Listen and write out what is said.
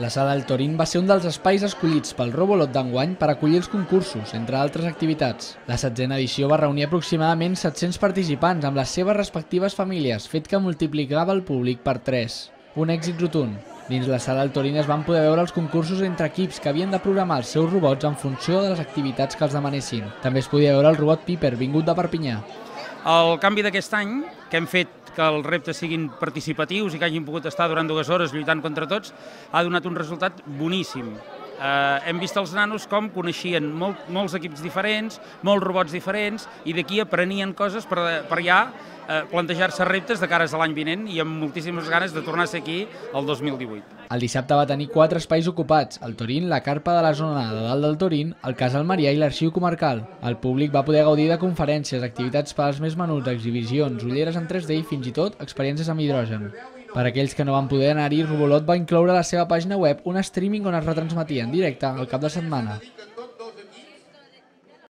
La sala del Torín va ser un dels espais escollits pel Robolot d'enguany per acollir els concursos, entre altres activitats. La 7a edició va reunir aproximadament 700 participants amb les seves respectives famílies, fet que multiplicava el públic per 3. Un èxit rotund. Dins la sala del Torín es van poder veure els concursos entre equips que havien de programar els seus robots en funció de les activitats que els demanessin. També es podia veure el robot Piper, vingut de Perpinyà. El canvi d'aquest any, que hem fet que els reptes siguin participatius i que hagin pogut estar durant 2 hores lluitant contra tots, ha donat un resultat boníssim. Hem vist els nanos com coneixien molts equips diferents, molts robots diferents, i d'aquí aprenien coses per ja plantejar-se reptes de cares a l'any vinent i amb moltíssimes ganes de tornar a ser aquí el 2018. El dissabte va tenir 4 espais ocupats: el Torín, la carpa de la zona de dalt del Torín, el Casa Almeria i l'arxiu comarcal. El públic va poder gaudir de conferències, activitats per als més menuts, exhibicions, ulleres en 3D i fins i tot experiències amb hidrogen. Per aquells que no van poder anar-hi, Robolot va incloure a la seva pàgina web un streaming on es retransmetia en directe al cap de setmana.